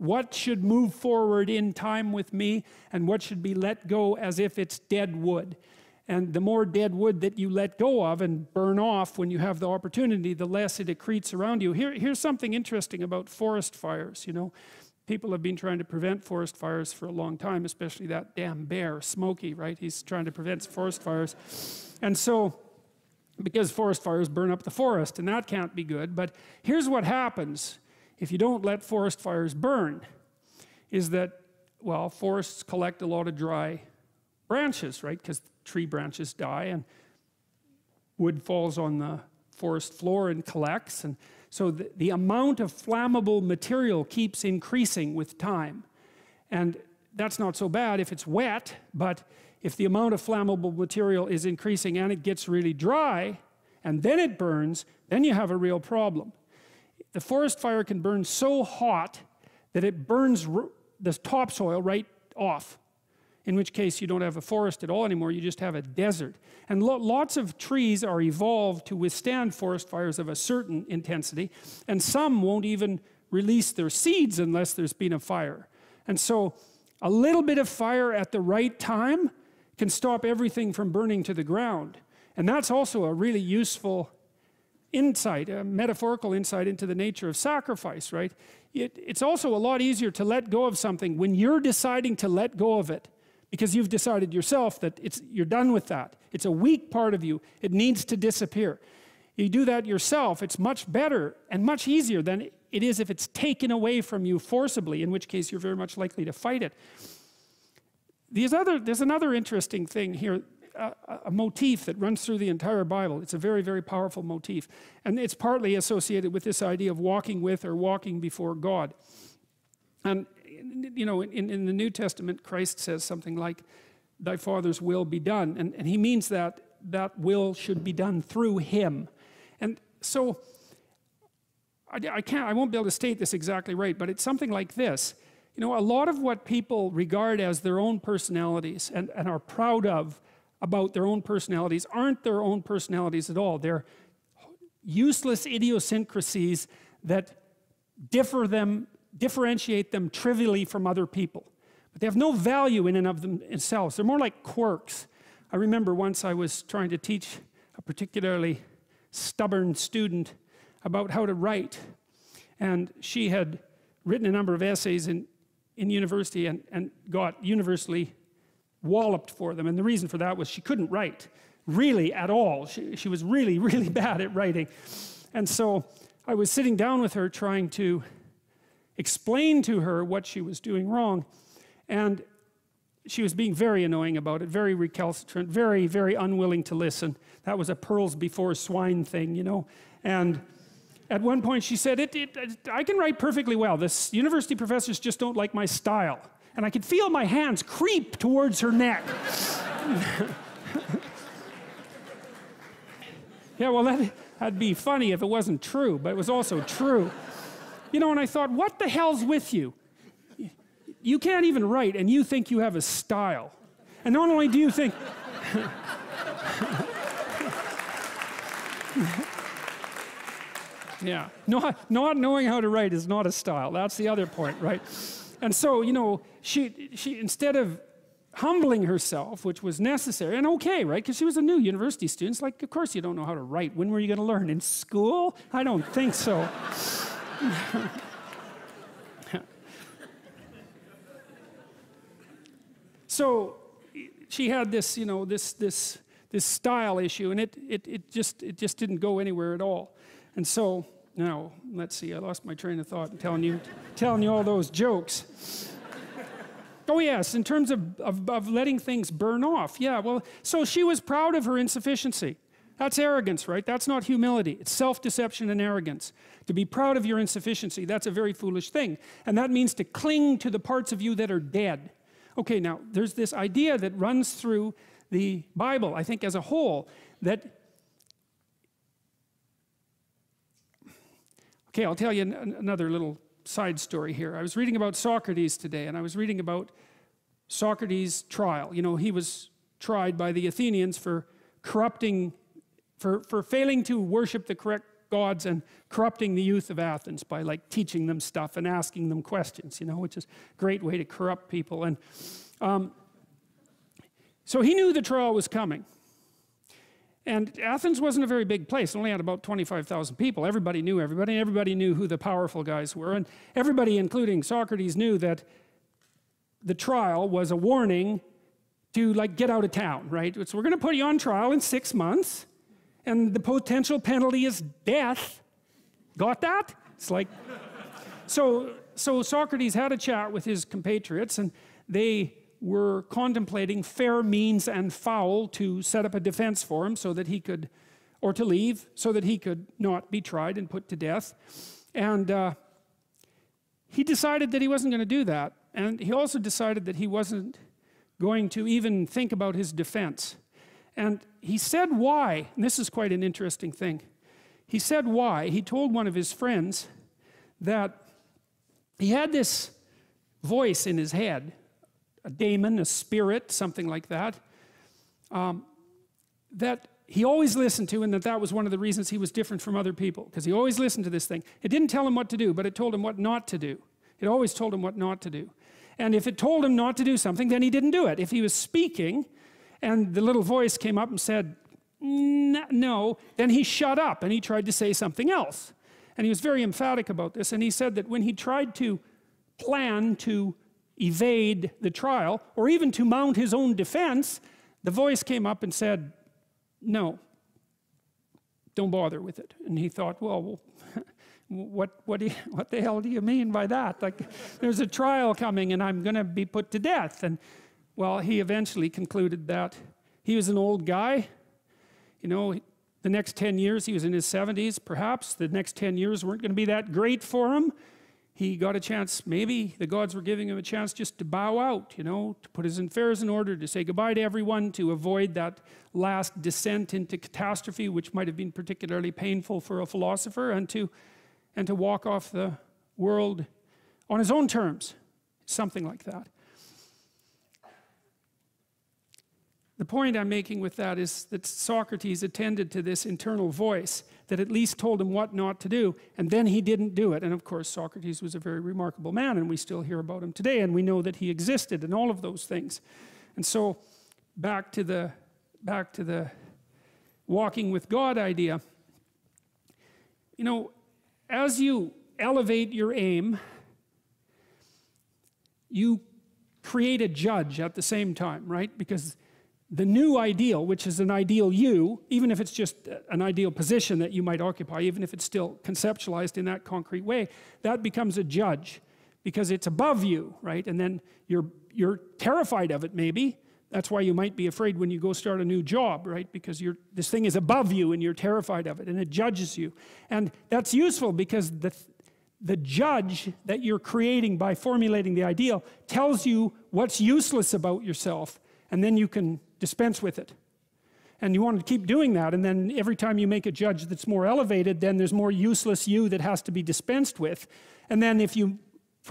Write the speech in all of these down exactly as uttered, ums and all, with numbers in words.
What should move forward in time with me, and what should be let go as if it's dead wood? And the more dead wood that you let go of and burn off when you have the opportunity, the less it accretes around you. Here, here's something interesting about forest fires, you know. People have been trying to prevent forest fires for a long time, especially that damn bear, Smokey, right? He's trying to prevent forest fires. And so, because forest fires burn up the forest, and that can't be good. But here's what happens. If you don't let forest fires burn, is that, well, forests collect a lot of dry branches, right? Because tree branches die and wood falls on the forest floor and collects. And so the, the amount of flammable material keeps increasing with time. And that's not so bad if it's wet, but if the amount of flammable material is increasing and it gets really dry, and then it burns, then you have a real problem. The forest fire can burn so hot that it burns the topsoil right off, in which case you don't have a forest at all anymore, you just have a desert. And lo lots of trees are evolved to withstand forest fires of a certain intensity, and some won't even release their seeds unless there's been a fire. And so a little bit of fire at the right time can stop everything from burning to the ground. And that's also a really useful insight, a metaphorical insight into the nature of sacrifice, right? It, it's also a lot easier to let go of something when you're deciding to let go of it, because you've decided yourself that it's, you're done with that. It's a weak part of you. It needs to disappear. You do that yourself, it's much better and much easier than it is if it's taken away from you forcibly, in which case you're very much likely to fight it. These other, there's another interesting thing here, A, a motif that runs through the entire Bible. It's a very, very powerful motif. And it's partly associated with this idea of walking with or walking before God. And, you know, in, in the New Testament, Christ says something like, "Thy Father's will be done." And, and he means that that will should be done through him. And so, I, I can't, I won't be able to state this exactly right, but it's something like this. You know, a lot of what people regard as their own personalities and, and are proud of about their own personalities aren't their own personalities at all. They're useless idiosyncrasies that differ them, differentiate them trivially from other people. But they have no value in and of themselves. They're more like quirks. I remember once I was trying to teach a particularly stubborn student about how to write. And she had written a number of essays in, in university and, and got universally walloped for them, and the reason for that was she couldn't write really at all. She, she was really, really bad at writing. And so I was sitting down with her trying to explain to her what she was doing wrong, and she was being very annoying about it, very recalcitrant, very, very unwilling to listen. That was a pearls before swine thing, you know. And at one point she said, it, it, it, I can write perfectly well. This university professors just don't like my style. And I could feel my hands creep towards her neck. Yeah, well, that, that'd be funny if it wasn't true, but it was also true. You know, and I thought, what the hell's with you? You can't even write, and you think you have a style. And not only do you think... Yeah, not, not knowing how to write is not a style. That's the other point, right? And so, you know, she, she instead of humbling herself, which was necessary, and okay, right? Because she was a new university student. It's like, of course you don't know how to write. When were you going to learn? In school? I don't think so. So she had this, you know, this, this, this style issue, and it, it, it, just, it just didn't go anywhere at all. And so... Now, let's see, I lost my train of thought in telling you, telling you all those jokes. Oh yes, in terms of, of, of letting things burn off. Yeah, well, so she was proud of her insufficiency. That's arrogance, right? That's not humility. It's self-deception and arrogance. To be proud of your insufficiency, that's a very foolish thing. And that means to cling to the parts of you that are dead. Okay, now, there's this idea that runs through the Bible, I think as a whole, that... Okay, I'll tell you an, another little side story here. I was reading about Socrates today, and I was reading about Socrates' trial. You know, he was tried by the Athenians for corrupting, for, for failing to worship the correct gods and corrupting the youth of Athens by like teaching them stuff and asking them questions, you know, which is a great way to corrupt people. And um, so he knew the trial was coming. And Athens wasn't a very big place. It only had about twenty-five thousand people. Everybody knew everybody. Everybody knew who the powerful guys were. And everybody, including Socrates, knew that the trial was a warning to, like, get out of town, right? So we're going to put you on trial in six months, and the potential penalty is death. Got that? It's like... so, so Socrates had a chat with his compatriots, and they... were contemplating fair means and foul to set up a defense for him so that he could, or to leave, so that he could not be tried and put to death. And uh, he decided that he wasn't going to do that. And he also decided that he wasn't going to even think about his defense. And he said why, and this is quite an interesting thing. He said why. He told one of his friends that he had this voice in his head, a daemon, a spirit, something like that, um, that he always listened to, and that that was one of the reasons he was different from other people, because he always listened to this thing. It didn't tell him what to do, but it told him what not to do. It always told him what not to do. And if it told him not to do something, then he didn't do it. If he was speaking, and the little voice came up and said, no, then he shut up, and he tried to say something else. And he was very emphatic about this, and he said that when he tried to plan to evade the trial, or even to mount his own defense, the voice came up and said, no, don't bother with it. And he thought, well, well what, what, do you, what the hell do you mean by that? Like, there's a trial coming and I'm going to be put to death. And, well, he eventually concluded that he was an old guy. You know, the next ten years, he was in his seventies, perhaps. The next ten years weren't going to be that great for him. He got a chance, maybe the gods were giving him a chance just to bow out, you know, to put his affairs in order, to say goodbye to everyone, to avoid that last descent into catastrophe, which might have been particularly painful for a philosopher, and to, and to walk off the world on his own terms, something like that. The point I'm making with that is that Socrates attended to this internal voice that at least told him what not to do, and then he didn't do it. And of course, Socrates was a very remarkable man, and we still hear about him today, and we know that he existed and all of those things. And so, back to the, back to the walking with God idea. You know, as you elevate your aim, you create a judge at the same time, right? Because the new ideal, which is an ideal you, even if it's just an ideal position that you might occupy, even if it's still conceptualized in that concrete way, that becomes a judge because it's above you, right? And then you're, you're terrified of it, maybe. That's why you might be afraid when you go start a new job, right? Because you're, this thing is above you and you're terrified of it and it judges you. And that's useful because the, the judge that you're creating by formulating the ideal tells you what's useless about yourself, and then you can dispense with it. And you want to keep doing that, and then every time you make a judge that's more elevated, then there's more useless you that has to be dispensed with. And then if you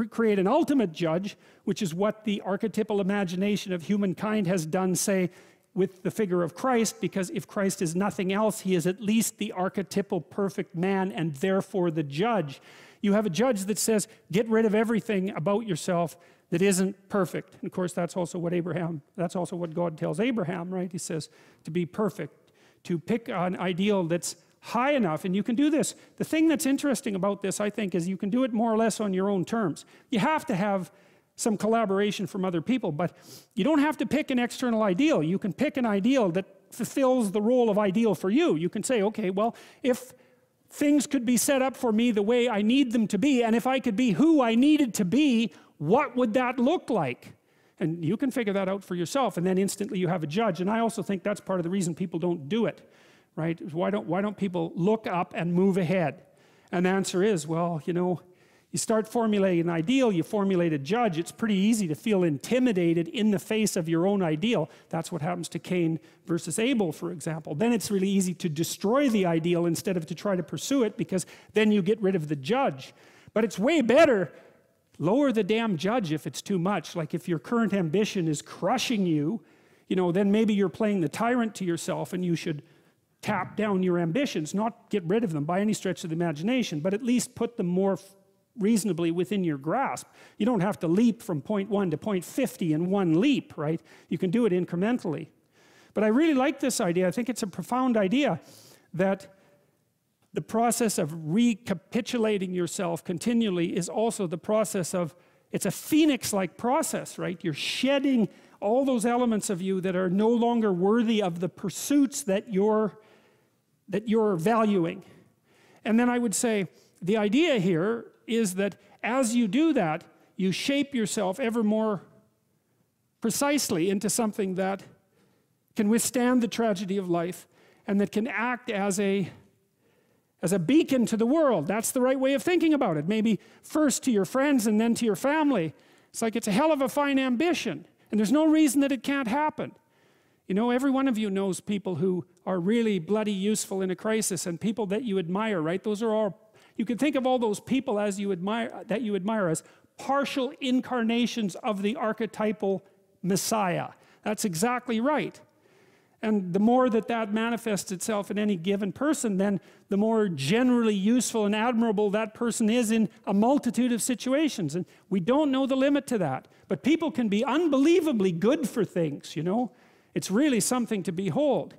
create an ultimate judge, which is what the archetypal imagination of humankind has done, say, with the figure of Christ, because if Christ is nothing else, he is at least the archetypal perfect man and therefore the judge. You have a judge that says, get rid of everything about yourself that isn't perfect. And of course, that's also what Abraham, that's also what God tells Abraham, right? He says to be perfect, to pick an ideal that's high enough, and you can do this. The thing that's interesting about this, I think, is you can do it more or less on your own terms. You have to have some collaboration from other people, but you don't have to pick an external ideal. You can pick an ideal that fulfills the role of ideal for you. You can say, okay, well, if things could be set up for me the way I need them to be, and if I could be who I needed to be, what would that look like? And you can figure that out for yourself, and then instantly you have a judge. And I also think that's part of the reason people don't do it, right? Why don't, why don't people look up and move ahead? And the answer is, well, you know, you start formulating an ideal, you formulate a judge. It's pretty easy to feel intimidated in the face of your own ideal. That's what happens to Cain versus Abel, for example. Then it's really easy to destroy the ideal instead of to try to pursue it, because then you get rid of the judge. But it's way better. Lower the damn judge if it's too much. Like if your current ambition is crushing you, you know, then maybe you're playing the tyrant to yourself and you should tap down your ambitions, not get rid of them by any stretch of the imagination, but at least put them more reasonably within your grasp. You don't have to leap from point one to point fifty in one leap, right? You can do it incrementally. But I really like this idea. I think it's a profound idea that the process of recapitulating yourself continually is also the process of, it's a phoenix-like process, right? You're shedding all those elements of you that are no longer worthy of the pursuits that you're, that you're valuing. And then I would say, the idea here is that as you do that, you shape yourself ever more precisely into something that can withstand the tragedy of life and that can act as a as a beacon to the world. That's the right way of thinking about it. Maybe first to your friends and then to your family. It's like, it's a hell of a fine ambition. And there's no reason that it can't happen. You know, every one of you knows people who are really bloody useful in a crisis, and people that you admire, right? Those are all, you can think of all those people as you admire, that you admire as partial incarnations of the archetypal Messiah. That's exactly right. And the more that that manifests itself in any given person, then the more generally useful and admirable that person is in a multitude of situations. And we don't know the limit to that. But people can be unbelievably good for things, you know? It's really something to behold.